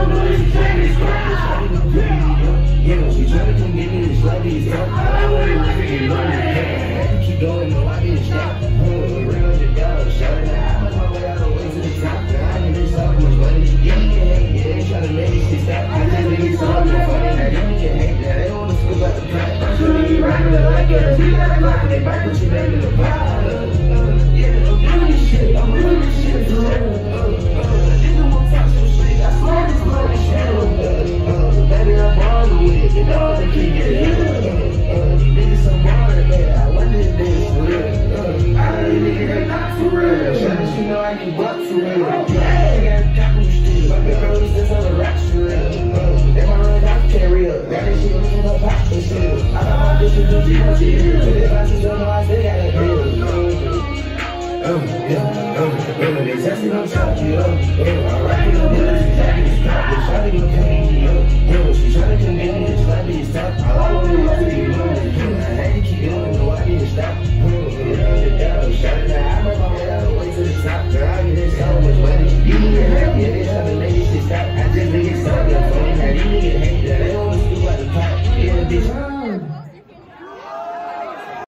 I'm trying to get